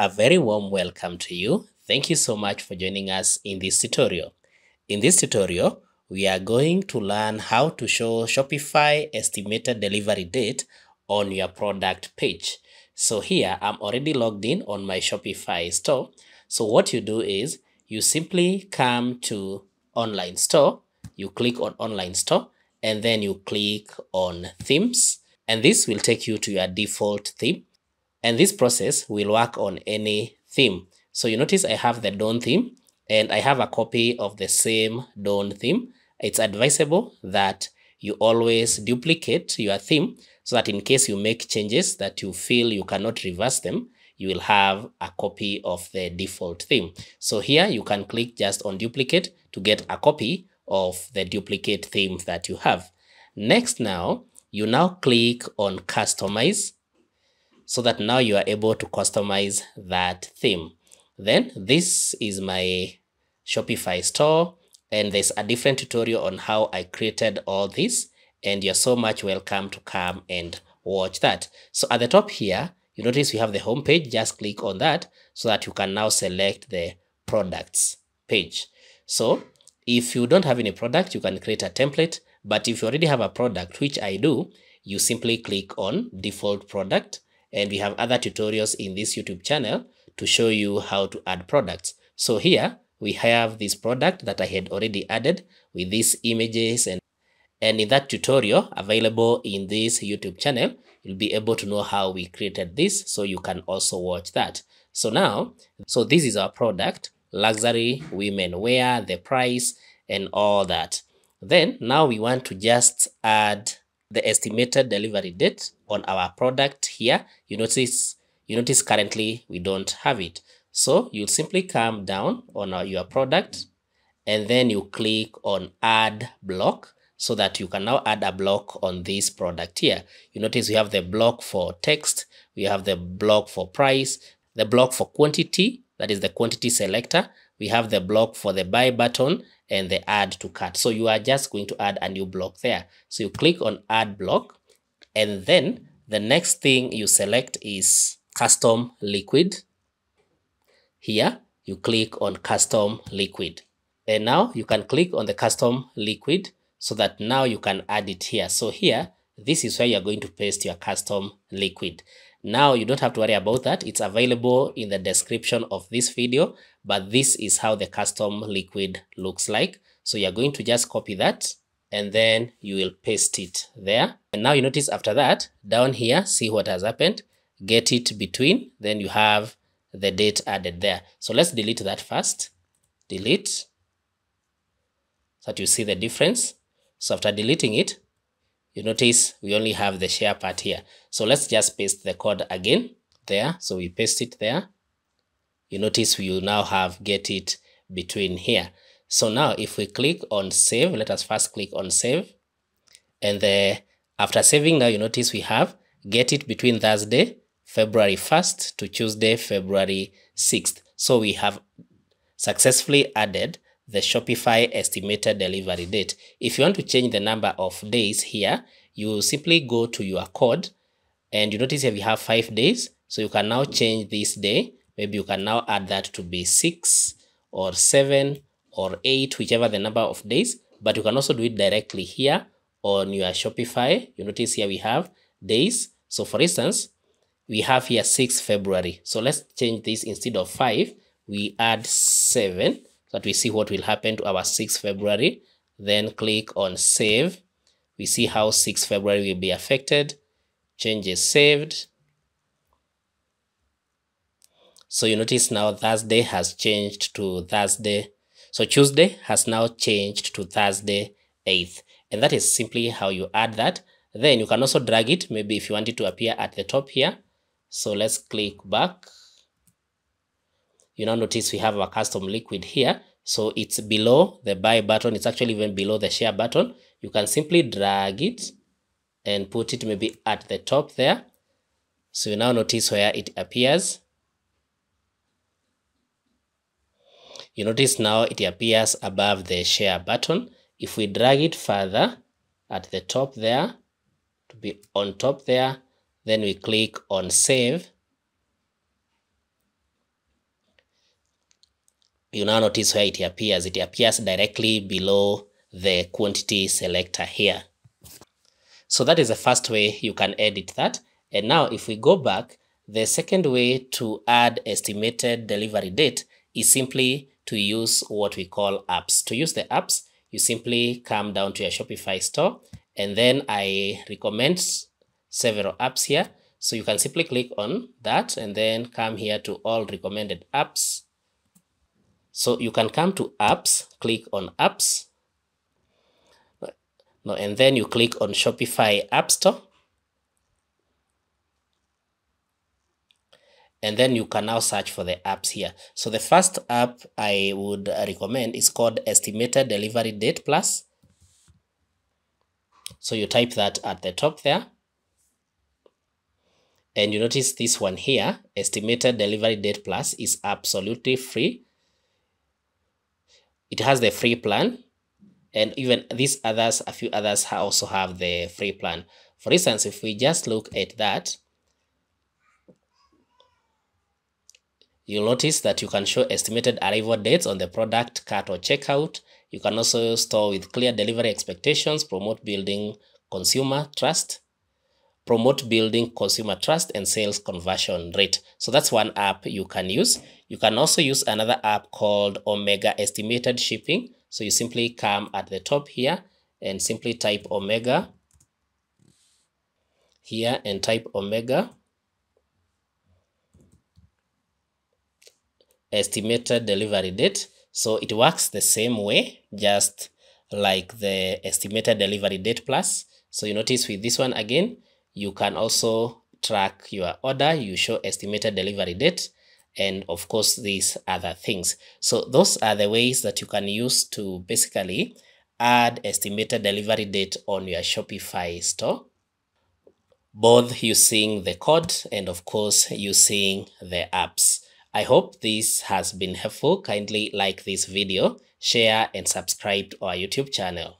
A very warm welcome to you. Thank you so much for joining us in this tutorial. In this tutorial, we are going to learn how to show Shopify estimated delivery date on your product page. So here I'm already logged in on my Shopify store. So what you do is you simply come to online store, you click on online store, and then you click on themes, and this will take you to your default theme. And this process will work on any theme. So you notice I have the Dawn theme and I have a copy of the same Dawn theme. It's advisable that you always duplicate your theme so that in case you make changes that you feel you cannot reverse them, you will have a copy of the default theme. So here you can click just on duplicate to get a copy of the duplicate theme that you have. Next, now you click on customize, so that now you are able to customize that theme. Then this is my Shopify store, and there's a different tutorial on how I created all this, and you're so much welcome to come and watch that. So at the top here, you notice we have the home page. Just click on that so that you can now select the products page. So if you don't have any product, you can create a template, but if you already have a product, which I do, you simply click on default product. And we have other tutorials in this YouTube channel to show you how to add products. So here we have this product that I had already added with these images, and in that tutorial available in this YouTube channel, you'll be able to know how we created this. So you can also watch that. So now, so this is our product, luxury women wear, the price and all that. Then now we want to just add the estimated delivery date on our product here. You notice currently we don't have it. So you'll simply come down on your product and then you click on add block so that you can now add a block on this product here. You notice we have the block for text, we have the block for price, the block for quantity, that is the quantity selector. We have the block for the buy button and the add to cart. So you are just going to add a new block there. So you click on add block, and then the next thing you select is custom liquid. Here you click on custom liquid, and now you can click on the custom liquid so that now you can add it here. So here, this is where you're going to paste your custom liquid. Now you don't have to worry about that. It's available in the description of this video, but this is how the custom liquid looks like. So you're going to just copy that and then you will paste it there. And now you notice after that, down here, see what has happened, get it between, then you have the date added there. So let's delete that first, delete, so that you see the difference. So after deleting it, you notice we only have the share part here. So let's just paste the code again there. So we paste it there. You notice we will now have get it between here. So now if we click on save, let us first click on save. And after saving, now you notice we have get it between Thursday, February 1st to Tuesday, February 6th. So we have successfully added the Shopify estimated delivery date. If you want to change the number of days here, you simply go to your code and you notice here we have 5 days. So you can now change this day. Maybe you can now add that to be 6 or 7 or 8, whichever the number of days, but you can also do it directly here on your Shopify. You notice here we have days. So for instance, we have here 6 February. So let's change this. Instead of 5, we add 7. So that we see what will happen to our 6 February, then click on save. We see how 6 February will be affected. Changes saved. So you notice now Thursday has changed to Thursday. So Tuesday has now changed to Thursday 8th. And that is simply how you add that. Then you can also drag it, maybe if you want it to appear at the top here. So let's click back. You now notice we have our custom liquid here. So it's below the buy button. It's actually even below the share button. You can simply drag it and put it maybe at the top there. So you now notice where it appears. You notice now it appears above the share button. If we drag it further at the top there, to be on top there, then we click on save. you now notice where it appears. It appears directly below the quantity selector here. So that is the first way you can edit that. And now if we go back, the second way to add estimated delivery date is simply to use what we call apps. To use the apps, you simply come down to your Shopify store, and then I recommend several apps here. So you can simply click on that and then come here to all recommended apps. So you can come to apps, click on apps, and then you click on Shopify App Store. And then you can now search for the apps here. So the first app I would recommend is called Estimated Delivery Date Plus. So you type that at the top there. And you notice this one here, Estimated Delivery Date Plus, is absolutely free. It has the free plan. And even these others, a few others also have the free plan. For instance, if we just look at that, you'll notice that you can show estimated arrival dates on the product, cart, or checkout. You can also store with clear delivery expectations, promote building consumer trust, and sales conversion rate. So that's one app you can use. You can also use another app called Omega Estimated Shipping. So you simply come at the top here and simply type Omega here and type Omega Estimated Delivery Date. So it works the same way, just like the Estimated Delivery Date Plus. So you notice with this one again, you can also track your order, you show estimated delivery date, and of course these other things. So those are the ways that you can use to basically add estimated delivery date on your Shopify store, both using the code and of course using the apps. I hope this has been helpful. Kindly like this video, share, and subscribe to our YouTube channel.